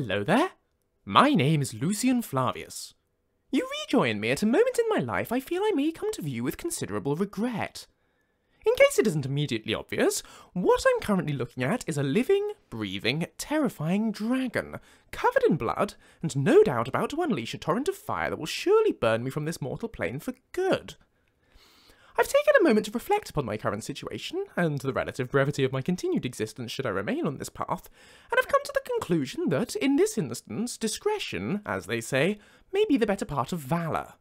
Hello there. My name is Lucien Flavius. You rejoin me at a moment in my life I feel I may come to view with considerable regret. In case it isn't immediately obvious, what I'm currently looking at is a living, breathing, terrifying dragon, covered in blood, and no doubt about to unleash a torrent of fire that will surely burn me from this mortal plane for good. I've taken a moment to reflect upon my current situation, and the relative brevity of my continued existence should I remain on this path, and have come to the conclusion that, in this instance, discretion, as they say, may be the better part of valour.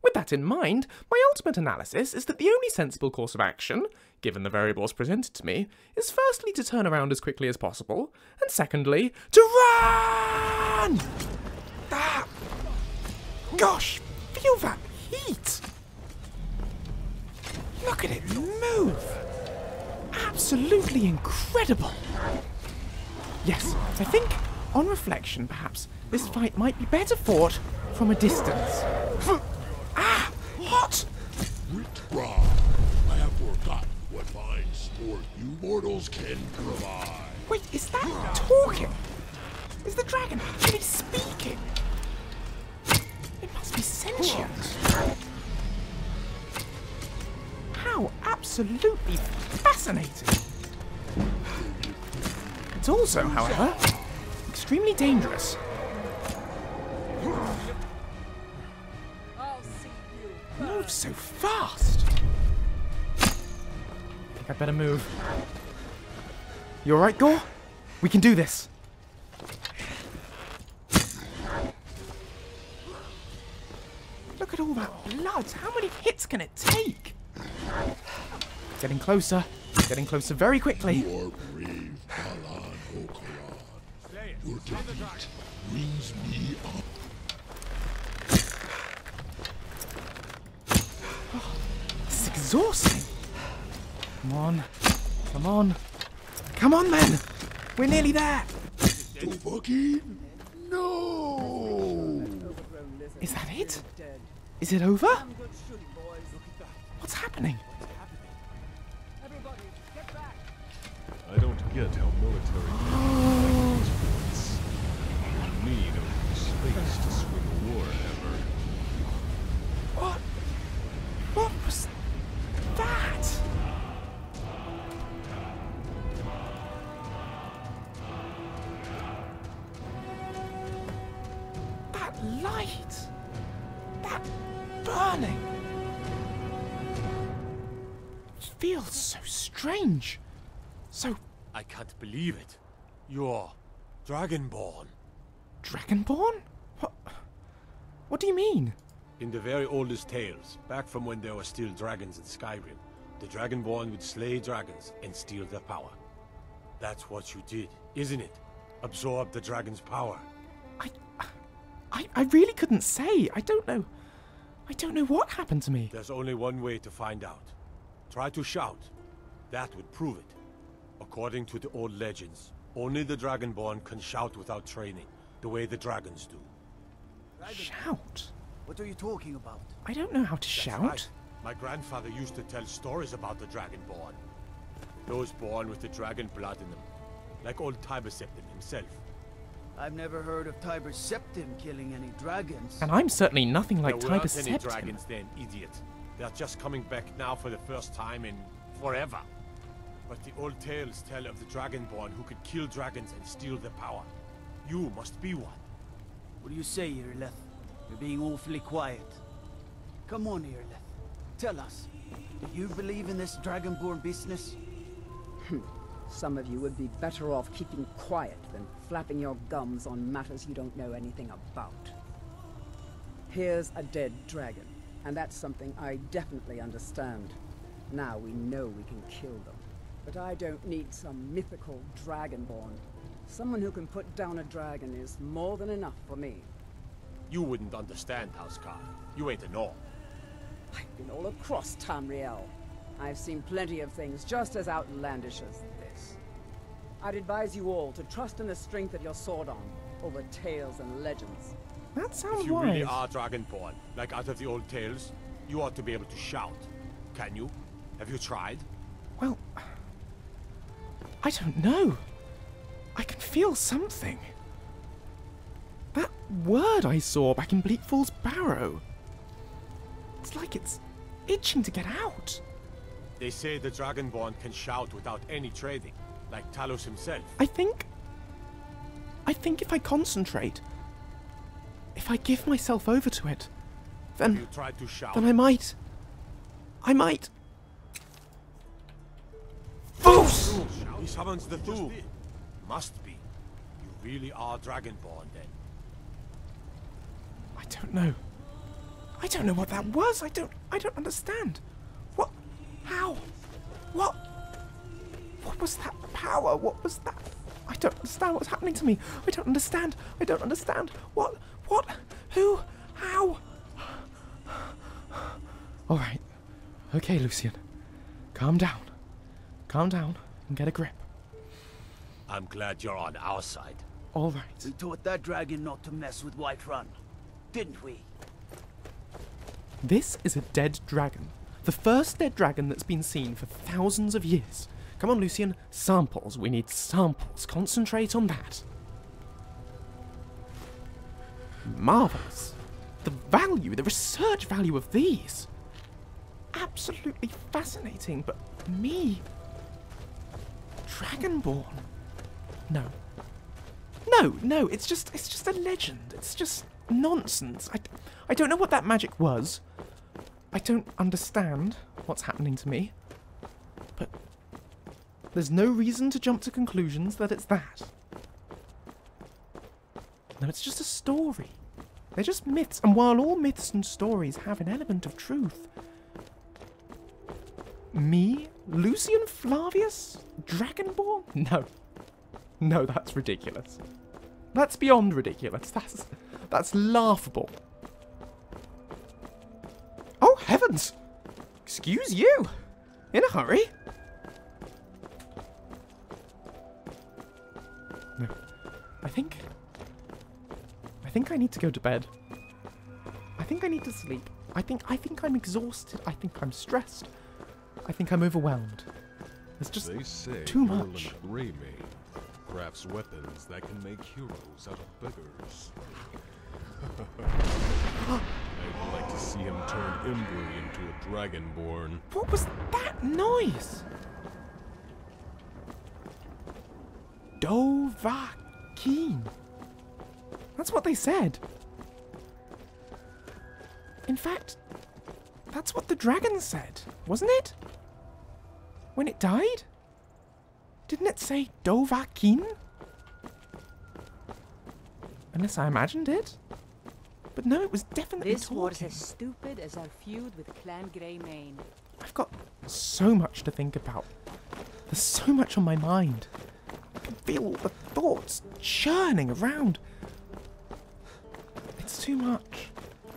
With that in mind, my ultimate analysis is that the only sensible course of action, given the variables presented to me, is firstly to turn around as quickly as possible, and secondly, to run! Ah! Gosh, feel that heat! Look at it move! Absolutely incredible! Yes, I think, on reflection perhaps, this fight might be better fought from a distance. Ah! Hot! Retrive. I have forgotten what fine sport you mortals can provide. Wait, is that talking? Is the dragon actually speaking? It must be sentient. How absolutely fascinating! It's also, however, extremely dangerous. Move so fast! I think I'd better move. You alright, Gorr? We can do this! Look at all that blood! How many hits can it take? Getting closer very quickly. Your brave Kalan Okaran. Your defeat brings me up. Oh, this is exhausting. Come on then. We're nearly there. Dovahkiin? No. Is that it? Is it over? What's happening? Everybody, get back! I don't get how military influence. You need open space to swing a war hammer. What? What was that? That light! That burning! Feels so strange. So I can't believe it. You're Dragonborn. Dragonborn? What do you mean? In the very oldest tales, back from when there were still dragons in Skyrim, the Dragonborn would slay dragons and steal their power. That's what you did, isn't it? Absorb the dragon's power. I really couldn't say. I don't know what happened to me. There's only one way to find out. Try to shout. That would prove it. According to the old legends, only the Dragonborn can shout without training, the way the dragons do. Shout? What are you talking about? I don't know how to shout. Right. My grandfather used to tell stories about the Dragonborn. Those born with the dragon blood in them, like old Tiber Septim himself. I've never heard of Tiber Septim killing any dragons. And I'm certainly nothing like Tiber Septim. There weren't any dragons then, idiot. They're just coming back now for the first time in forever. But the old tales tell of the Dragonborn who could kill dragons and steal their power. You must be one. What do you say, Irileth? You're being awfully quiet. Come on, Irileth. Tell us, do you believe in this Dragonborn business? Some of you would be better off keeping quiet than flapping your gums on matters you don't know anything about. Here's a dead dragon. And that's something I definitely understand. Now we know we can kill them. But I don't need some mythical Dragonborn. Someone who can put down a dragon is more than enough for me. You wouldn't understand, Housecarl. You ain't an orc. I've been all across Tamriel. I've seen plenty of things just as outlandish as this. I'd advise you all to trust in the strength of your sword arm over tales and legends. That sounds wise. If you really are Dragonborn, like out of the old tales, you ought to be able to shout. Can you? Have you tried? Well, I don't know. I can feel something. That word I saw back in Bleak Falls Barrow. It's like it's itching to get out. They say the Dragonborn can shout without any trading, like Talos himself. I think if I concentrate, if I give myself over to it, then you try to shout. Then I might. Boos! He summons the Thu'um. Must be. You really are Dragonborn, then. I don't know. I don't know what that was. I don't understand. What? How? What? What was that power? What was that? I don't understand what's happening to me. I don't understand. I don't understand. What? What? Who? How? All right. Okay, Lucien. Calm down. Calm down and get a grip. I'm glad you're on our side. All right. We taught that dragon not to mess with Whiterun, didn't we? This is a dead dragon. The first dead dragon that's been seen for thousands of years. Come on, Lucien. Samples. We need samples. Concentrate on that. Marvellous. The value, the research value of these. Absolutely fascinating, but me? Dragonborn? No. No, it's just a legend. It's just nonsense. I don't know what that magic was. I don't understand what's happening to me. But there's no reason to jump to conclusions that it's that. No, it's just a story. They're just myths, and while all myths and stories have an element of truth, me? Lucien Flavius? Dragonborn? No. No, that's ridiculous. That's beyond ridiculous. That's laughable. Oh, heavens! Excuse you! In a hurry? No. I think I need to go to bed. I think I need to sleep. I think I'm exhausted. I think I'm stressed. I think I'm overwhelmed. It's just too much. Remy crafts weapons that can make heroes out of beggars. I'd like to see him turn Imbri into a Dragonborn. What was that noise? Dovahkiin. That's what they said. In fact, that's what the dragon said, wasn't it? When it died? Didn't it say Dovahkiin? Unless I imagined it. But no, it was definitely this talking. This was as stupid as our feud with Clan Greymane. I've got so much to think about. There's so much on my mind. I can feel all the thoughts churning around. It's too much.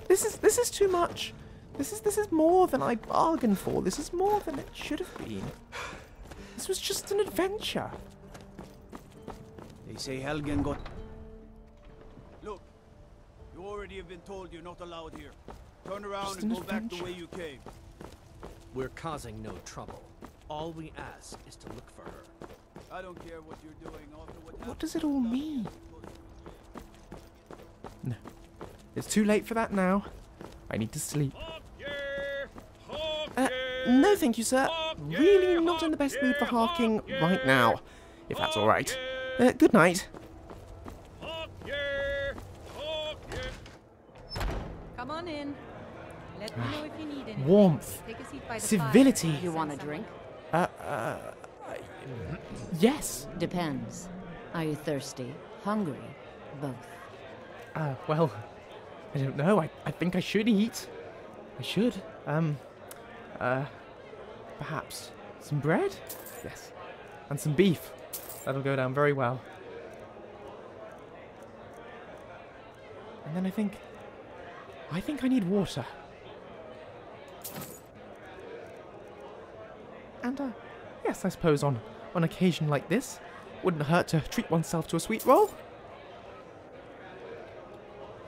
This is too much. This is more than I bargained for. This is more than it should have been. This was just an adventure. They say Helgen got... Look, you already have been told you're not allowed here. Turn around and go back the way you came. We're causing no trouble. All we ask is to look for her. I don't care what you're doing after what... What does it all mean? No. It's too late for that now. I need to sleep. No thank you, sir. Really not in the best mood for harking right now, if that's all right. Good night. Come on in. Let me know if you need anything. Warmth. Take a seat by the civility. Fire. You want a drink? Yes. Depends. Are you thirsty? Hungry? Both. Well... I don't know, I think I should eat. I should. Perhaps some bread? Yes. And some beef. That'll go down very well. And then I think I need water. And, yes, I suppose on occasion like this, wouldn't hurt to treat oneself to a sweet roll.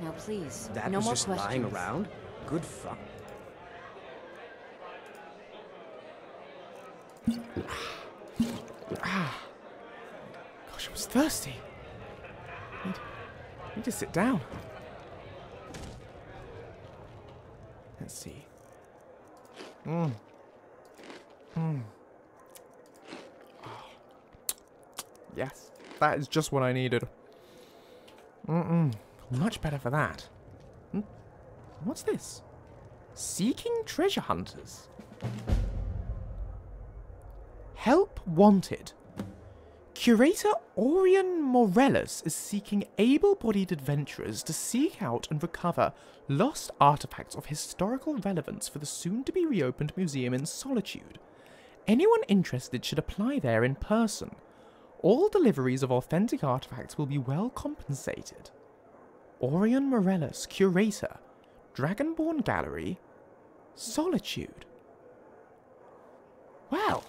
Now please, that no was more just questions. Lying around? Good fun. Gosh, I was thirsty. You need to sit down. Let's see. Mmm. Mmm. Oh. Yes. That is just what I needed. Mm-mm. Much better for that. Mm. What's this? Seeking treasure hunters. Help wanted. Curator Orion Morellus is seeking able-bodied adventurers to seek out and recover lost artifacts of historical relevance for the soon-to-be-reopened museum in Solitude. Anyone interested should apply there in person. All deliveries of authentic artifacts will be well compensated. Orion Morellus, Curator, Dragonborn Gallery, Solitude. Well...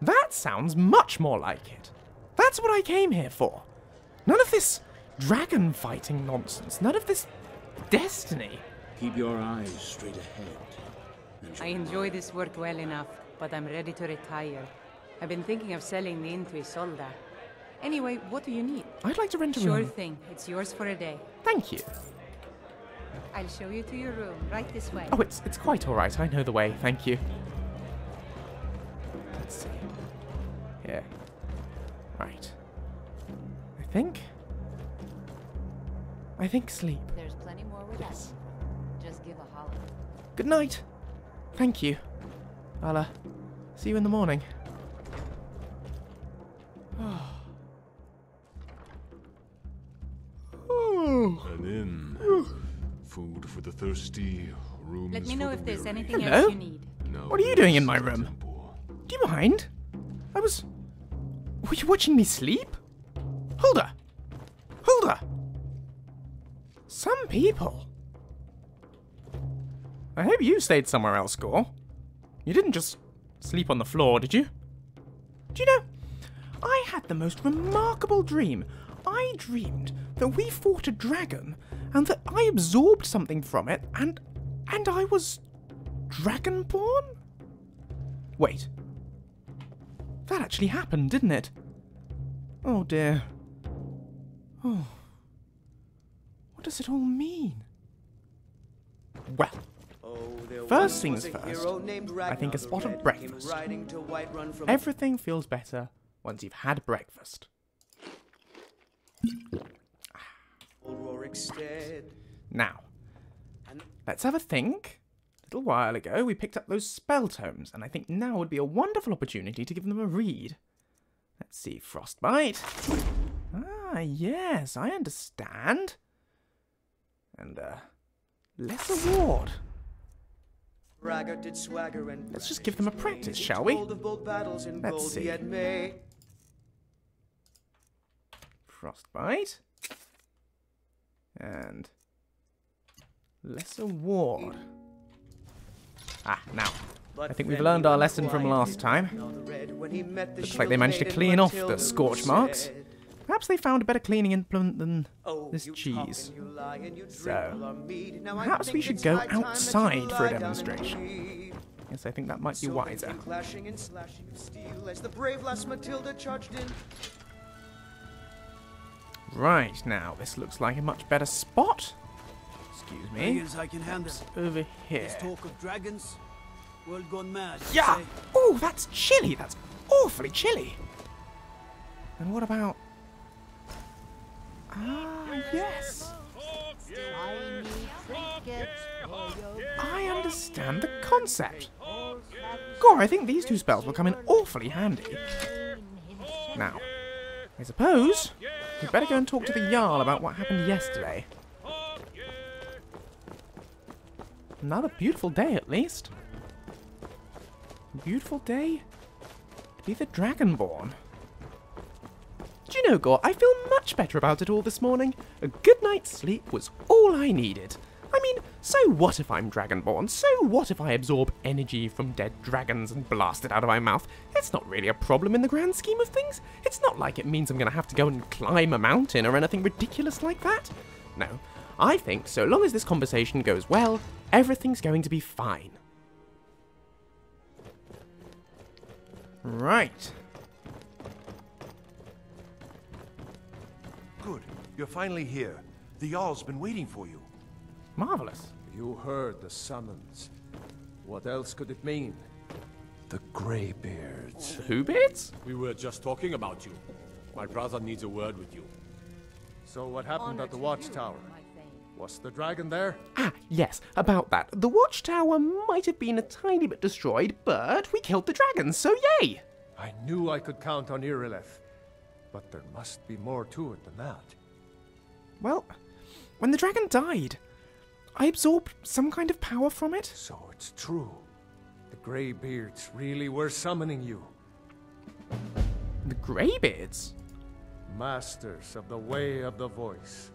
that sounds much more like it. That's what I came here for. None of this dragon fighting nonsense. None of this destiny. Keep your eyes straight ahead. I enjoy this work well enough, but I'm ready to retire. I've been thinking of selling the inn to Isolda. Anyway, what do you need? I'd like to rent a room. Sure thing. It's yours for a day. Thank you. I'll show you to your room, right this way. Oh, it's quite all right. I know the way. Thank you. Let's see. Yeah. Right. I think sleep. There's plenty more with us. Just give a holler. Good night. Thank you. I'll see you in the morning. An inn. Food for the thirsty. Rooms. Let me know if there's anything else you need. No, what are you doing in my room? Do you mind? Were you watching me sleep? Hulda! Hulda! Some people. I hope you stayed somewhere else, Gorr. You didn't just sleep on the floor, did you? Do you know, I had the most remarkable dream. I dreamed that we fought a dragon and that I absorbed something from it and I was Dragonborn? Wait. That actually happened, didn't it? Oh dear. Oh. What does it all mean? Well, first things first, I think a spot of breakfast. Everything feels better once you've had breakfast. Right. Now, let's have a think. A little while ago, we picked up those spell tomes, and I think now would be a wonderful opportunity to give them a read. Let's see, Frostbite. Ah, yes, I understand. And, Lesser Ward. Let's just give them a practice, shall we? Let's see. Frostbite. And... Lesser Ward. Ah, now. I think we've learned our lesson from last time. Looks like they managed to clean off the scorch marks. Perhaps they found a better cleaning implement than this cheese. So, perhaps we should go outside for a demonstration. Yes, I think that might be wiser. Right, now, this looks like a much better spot. Excuse me. Over here. Talk of dragons, world gone mad. Yeah. Oh, that's chilly. That's awfully chilly. And what about? Ah, yes. I understand the concept. Gorr, I think these two spells will come in awfully handy. Now, I suppose we'd better go and talk to the Jarl about what happened yesterday. Another beautiful day, at least. Beautiful day to be the Dragonborn. Do you know, Gorr, I feel much better about it all this morning. A good night's sleep was all I needed. I mean, so what if I'm Dragonborn? So what if I absorb energy from dead dragons and blast it out of my mouth? It's not really a problem in the grand scheme of things. It's not like it means I'm going to have to go and climb a mountain or anything ridiculous like that. No. I think, so long as this conversation goes well, everything's going to be fine. Right. Good. You're finally here. The Jarl's been waiting for you. Marvelous. You heard the summons. What else could it mean? The Greybeards. Who beards? We were just talking about you. My brother needs a word with you. So what happened at the watchtower? Was the dragon there? Ah, yes, about that. The watchtower might have been a tiny bit destroyed, but we killed the dragon, so yay! I knew I could count on Irileth, but there must be more to it than that. Well, when the dragon died, I absorbed some kind of power from it. So it's true. The Greybeards really were summoning you. The Greybeards? Masters of the Way of the Voice.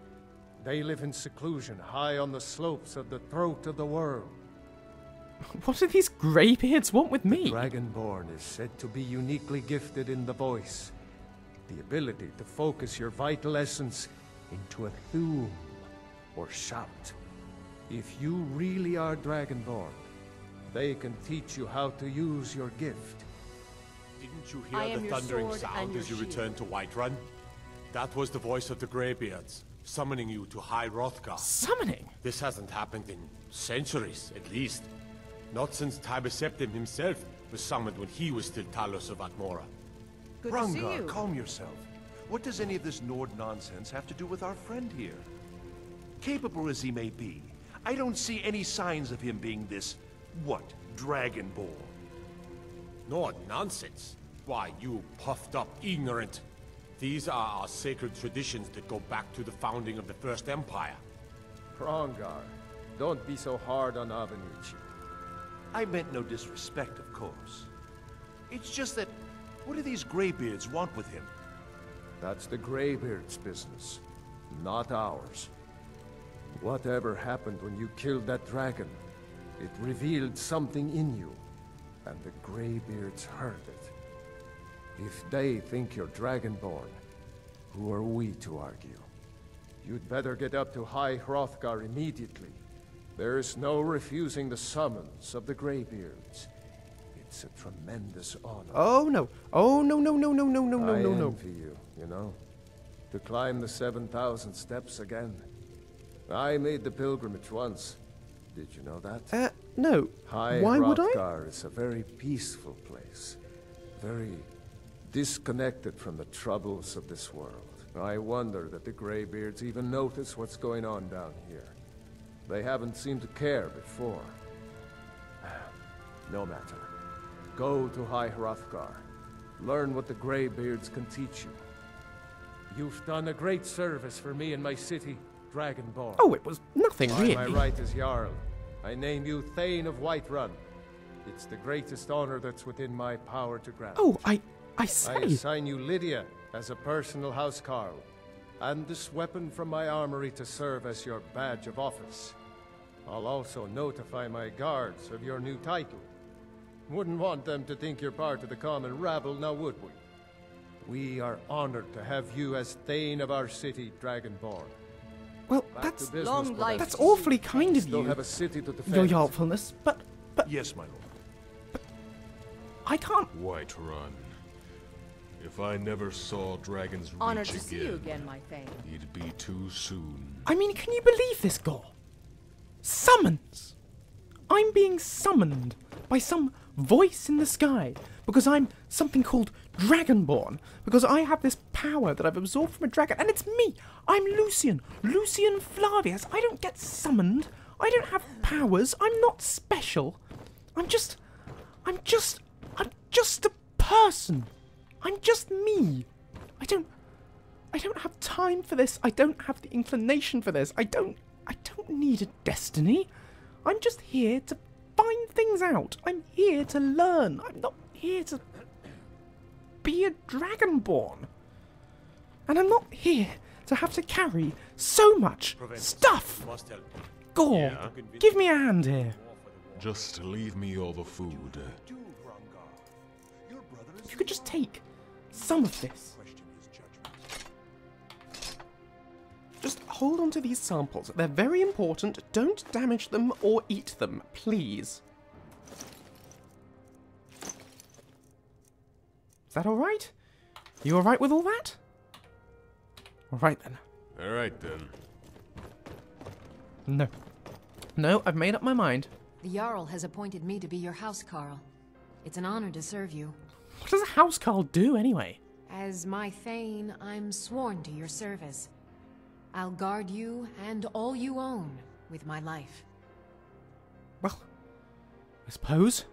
They live in seclusion high on the slopes of the Throat of the World. What do these Greybeards want with me? The Dragonborn is said to be uniquely gifted in the voice. The ability to focus your vital essence into a Thu'um or shout. If you really are Dragonborn, they can teach you how to use your gift. Didn't you hear the thundering sound as you returned to Whiterun? That was the voice of the Greybeards, summoning you to High Hrothgar. Summoning? This hasn't happened in centuries, at least. Not since Tiber Septim himself was summoned when he was still Talos of Atmora. Prongar, calm yourself. What does any of this Nord nonsense have to do with our friend here? Capable as he may be, I don't see any signs of him being this, what, Dragonborn. Nord nonsense? Why, you puffed up ignorant. These are our sacred traditions that go back to the founding of the First Empire. Prongar, don't be so hard on Avenichi. I meant no disrespect, of course. It's just that, what do these Greybeards want with him? That's the Greybeards' business, not ours. Whatever happened when you killed that dragon, it revealed something in you, and the Greybeards heard it. If they think you're Dragonborn, who are we to argue? You'd better get up to High Hrothgar immediately. There is no refusing the summons of the Greybeards. It's a tremendous honor. Oh no! Oh no! No! No! No! No! No! No! No! No! I envy you, you know, to climb the 7,000 steps again. I made the pilgrimage once. Did you know that? No. Why would I? High Hrothgar is a very peaceful place, very disconnected from the troubles of this world. I wonder that the Greybeards even notice what's going on down here. They haven't seemed to care before. No matter. Go to High Hrothgar. Learn what the Greybeards can teach you. You've done a great service for me and my city, Dragonborn. Oh, it was nothing really. By my right as Jarl, I name you Thane of Whiterun. It's the greatest honor that's within my power to grant. Oh, I assign you Lydia as a personal Housecarl, and this weapon from my armory to serve as your badge of office. I'll also notify my guards of your new title. Wouldn't want them to think you're part of the common rabble, now would we? We are honored to have you as Thane of our city, Dragonborn. Well, that's awfully kind of you, have a city to defend. Your helpfulness, but... Yes, my lord. But I can't... Whiterun. If I never saw dragons Honored reach to again, see you again, my Thane. It'd be too soon. I mean, can you believe this, Gorr? Summons! I'm being summoned by some voice in the sky because I'm something called Dragonborn, because I have this power that I've absorbed from a dragon, and it's me! I'm Lucien Flavius. I don't get summoned. I don't have powers. I'm not special. I'm just a person. I'm just me. I don't have time for this. I don't have the inclination for this. I don't need a destiny. I'm just here to find things out. I'm here to learn. I'm not here to be a Dragonborn. And I'm not here to have to carry so much stuff. Gorr, give me a hand here. Just leave me all the food. If you could just take some of this. Just hold on to these samples. They're very important. Don't damage them or eat them, please. Is that all right? You all right with all that? All right then. All right, then. No. No, I've made up my mind. The Jarl has appointed me to be your Housecarl. It's an honor to serve you. What does a Housecarl do, anyway? As my Thane, I'm sworn to your service. I'll guard you and all you own with my life. Well, I suppose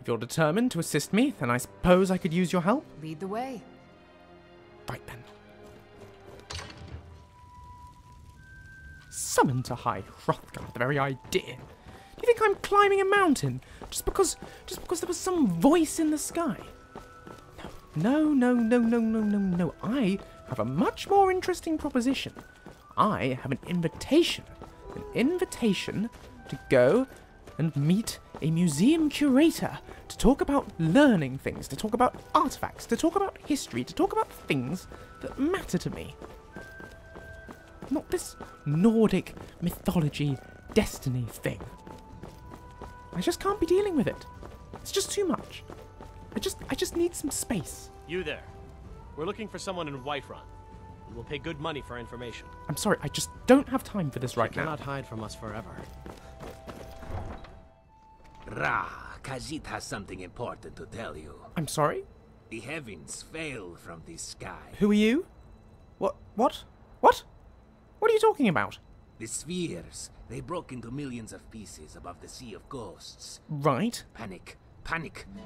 if you're determined to assist me, then I suppose I could use your help. Lead the way. Right then. Summoned to High Hrothgar, the very idea. Do you think I'm climbing a mountain just because there was some voice in the sky? No. I have a much more interesting proposition. I have an invitation to go and meet a museum curator, to talk about learning things, to talk about artifacts, to talk about history, to talk about things that matter to me. Not this Nordic mythology destiny thing. I just can't be dealing with it. It's just too much. I just need some space. You there. We're looking for someone in Whiterun. We'll pay good money for information. I'm sorry, I just don't have time for this right now. You cannot hide from us forever. Ra, Khajiit has something important to tell you. I'm sorry? The heavens fail from the sky. Who are you? What? What are you talking about? The spheres. They broke into millions of pieces above the Sea of Ghosts. Right. Panic.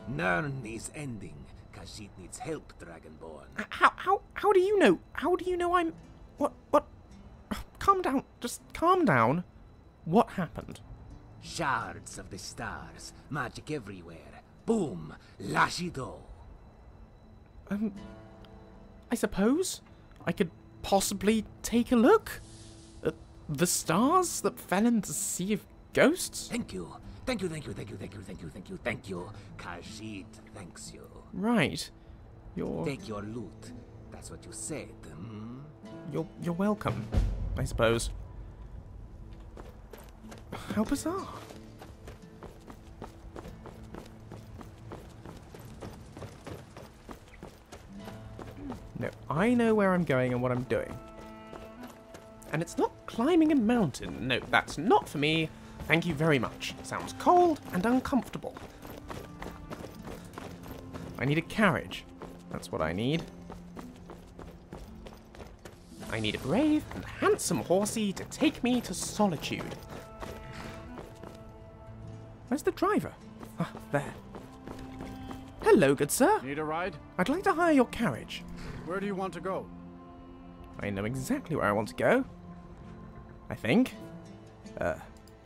Nern is ending. Khajiit needs help, Dragonborn. How do you know? How do you know I'm... What? Oh, calm down. Just calm down. What happened? Shards of the stars. Magic everywhere. Boom. Lashido. I suppose I could possibly take a look at the stars that fell into the Sea of Ghosts? Thank you. Khajiit thanks you. Right. Take your loot. That's what you said. Hmm? You're welcome, I suppose. How bizarre. No, I know where I'm going and what I'm doing. And it's not climbing a mountain. No, that's not for me. Thank you very much. Sounds cold and uncomfortable. I need a carriage. That's what I need. I need a brave and handsome horsey to take me to Solitude. Where's the driver? Ah, there. Hello, good sir. Need a ride? I'd like to hire your carriage. Where do you want to go? I know exactly where I want to go. I think.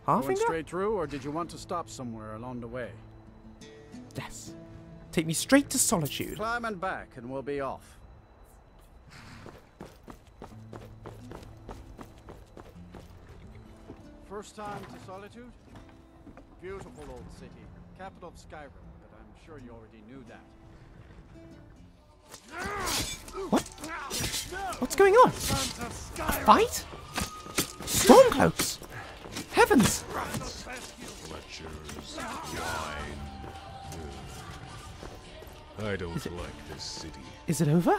Half going straight through, or did you want to stop somewhere along the way? Yes. Take me straight to Solitude. Climb and back, and we'll be off. First time to Solitude? Beautiful old city. Capital of Skyrim, but I'm sure you already knew that. What? What's going on? A fight? Stormcloaks! Heavens! Lectures, wine. I don't like this city. Is it over?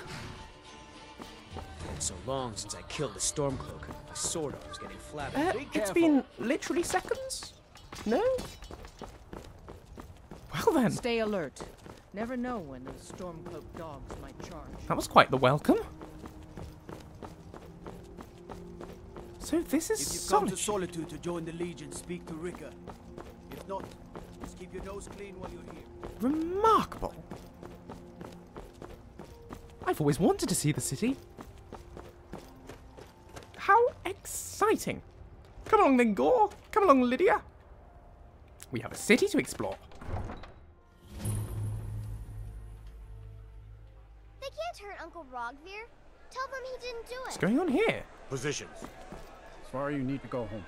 It's so long since I killed the Stormcloak. My sword arm's getting flabby. It's been literally seconds? No? Well then. Stay alert. Never know when those stormcloak dogs might charge. That was quite the welcome. So this is Solitude. If you come to Solitude to join the Legion, speak to Ricka. If not, just keep your nose clean while you're here. Remarkable. I've always wanted to see the city. How exciting. Come along then, Gorr. Come along, Lydia. We have a city to explore. Rogvir, tell them he didn't do it. What's going on here? Positions. As far as you need to go home.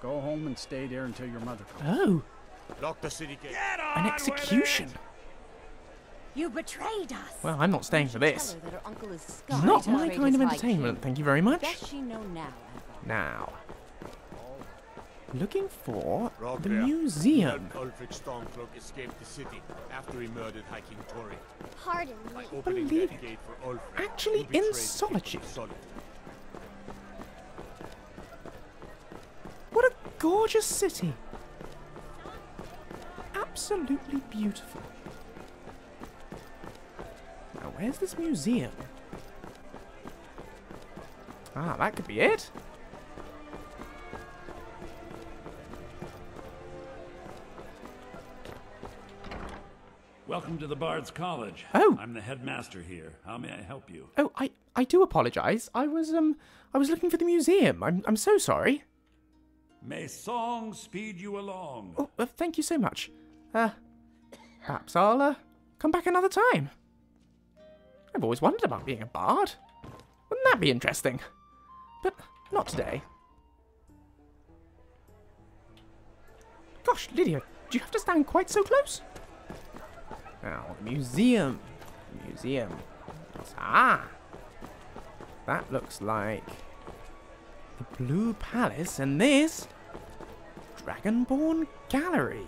Go home and stay there until your mother comes. Oh. Lock the city gate. An execution. You betrayed us. Well, I'm not staying for this. Not my kind of entertainment, thank you very much. Does she know now? Now. Looking for the museum. Ulfric Stormcloak escaped the city after he murdered High King Tori. Pardon me. Believe it. Actually in Solitude. gorgeous city. Absolutely beautiful. Now, where's this museum? Ah, that could be it. Welcome to the Bard's College. Oh, I'm the headmaster here. How may I help you? Oh, I do apologize. I was looking for the museum. I'm so sorry. May song speed you along. Oh, thank you so much. Perhaps I'll come back another time. I've always wondered about being a bard. Wouldn't that be interesting? But not today. Gosh, Lydia, do you have to stand quite so close? Now, the museum. Museum. Ah! That looks like the Blue Palace and this Dragonborn Gallery.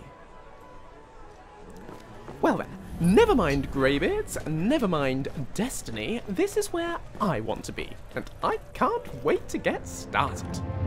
Well then, never mind Greybeards, never mind Destiny, this is where I want to be, and I can't wait to get started.